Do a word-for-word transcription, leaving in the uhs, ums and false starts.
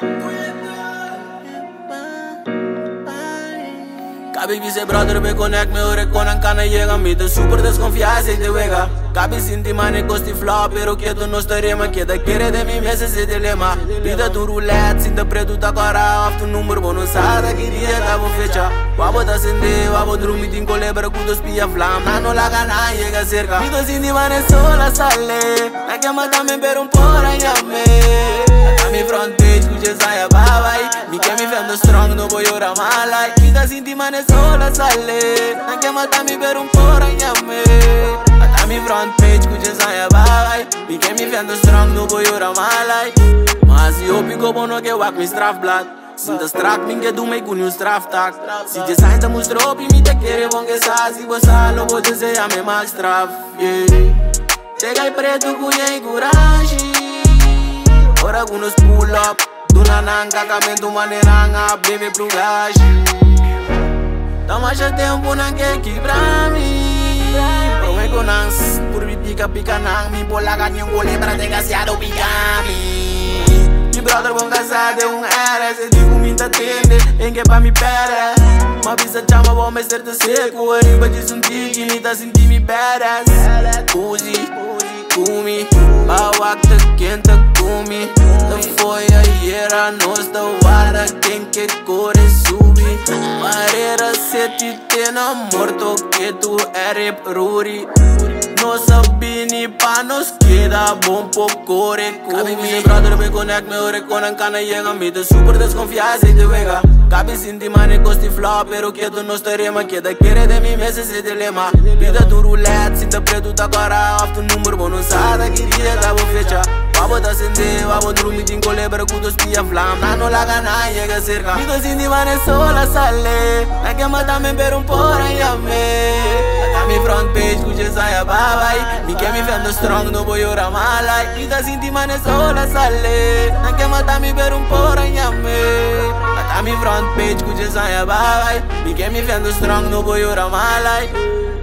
K B B se brother, me connect, me oreconan, cana llega a mí. Te super desconfianza y te vega. Cabe sin ti, man, costi flow, pero quieto no estaré más. Queda quiere de mí, me hace ese dilema. Vida tu roulette, sin te preto, ta cara, tu número, bueno, sada, que día, la fecha. Vamos a ascender, vamos a dormir, tengo lebra, con dos pillas flam. No la gana, llega cerca. Vida sin ti, man, sola sale. La cama también, pero un por allá me. Acá mi front page, escuché, saya, bye bye. Mi que mi fendo strong, no voy a llorar mal. Vida sin ti, man, sola sale. La cama también, pero un por allá me. Mi front page, escucha ensaya bye bye. Mi que mi fiando strong, no voy a llorar malay. Mas yo pico bono que wak mi strafblad. Sin te strak, min que du me kun yu straftak. Si te sain te mostró, pi mi te quiere bon que sa. Si vos sa, lo vos desea me max straf. Llega el preto, cuya y curashi. Ahora algunos pull up. Duna nanka, kamen tu maneranga, baby plugashi. Toma ya tempo nan que quibra mi. Por mi pica pica nan, mi bola gaño un gole para desgraciado picami. Mi brother con casa de un R, se digo mi tatende, en que pa mi pera. Ma visa chama, vou me ser te seco, arriba diz um tigre, me tá senti mi badass. Uzi, kumi, bawak te quente kumi. Te foi ayer a nos da guarda, quem que corre subi. Parera se te tem morto que tu eres ruri. No sabini pa nos queda bom poco recurso. Cabe mi brother me connect, me oreconan, cana llega a mí. Te super desconfianza y te vega. Cabe sin ti man, costi flow, pero quieto no estaremos. Queda quiere de mi mesa ese dilema. Vida tu roulette, si te preto ta cara, off tu número, bono sada, quería la fecha. Vamos a ascender, vamos a dormir, tengo lebra, con dos pillas flam. No la gana, llega cerca. Vida sin ti man, sola sale. La que matame, pero un por allá me. Mi front page, escucha saya bye bye. Mi que mi fiando strong, no voy a llorar malay. Vida sin ti man, sola sale. La que matame, pero un por allá me. A mi front page, escucha ensaya bye bye. Mi que mi fiando strong, no voy a llorar malay.